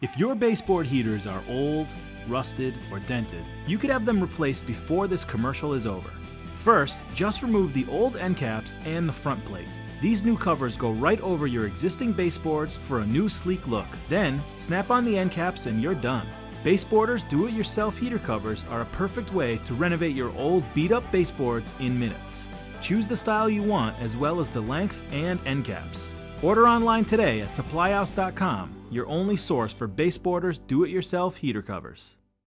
If your baseboard heaters are old, rusted, or dented, you could have them replaced before this commercial is over. First, just remove the old end caps and the front plate. These new covers go right over your existing baseboards for a new sleek look. Then, snap on the end caps and you're done. Baseboarders do-it-yourself heater covers are a perfect way to renovate your old beat-up baseboards in minutes. Choose the style you want as well as the length and end caps. Order online today at SupplyHouse.com, your only source for Baseboarders do-it-yourself heater covers.